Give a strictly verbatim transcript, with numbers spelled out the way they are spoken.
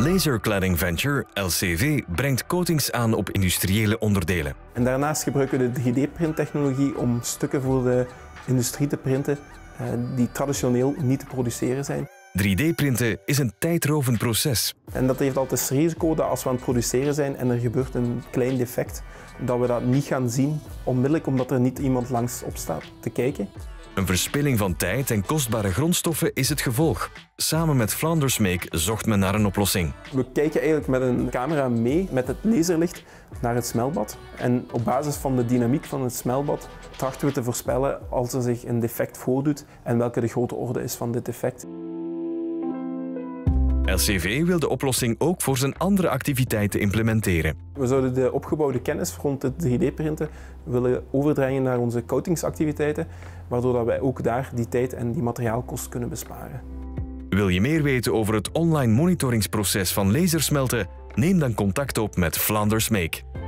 Laser Cladding Venture, L C V, brengt coatings aan op industriële onderdelen. En daarnaast gebruiken we de drie D-printtechnologie om stukken voor de industrie te printen die traditioneel niet te produceren zijn. drie D-printen is een tijdrovend proces. En dat heeft altijd het risico dat als we aan het produceren zijn en er gebeurt een klein defect, dat we dat niet gaan zien, onmiddellijk omdat er niet iemand langs op staat te kijken. Een verspilling van tijd en kostbare grondstoffen is het gevolg. Samen met Flanders Make zocht men naar een oplossing. We kijken eigenlijk met een camera mee, met het laserlicht, naar het smeltbad. En op basis van de dynamiek van het smeltbad trachten we te voorspellen als er zich een defect voordoet en welke de grote orde is van dit defect. L C V wil de oplossing ook voor zijn andere activiteiten implementeren. We zouden de opgebouwde kennis rond het drie D-printen willen overdragen naar onze coatingsactiviteiten, waardoor wij ook daar die tijd en die materiaalkosten kunnen besparen. Wil je meer weten over het online monitoringsproces van lasersmelten? Neem dan contact op met Flanders Make.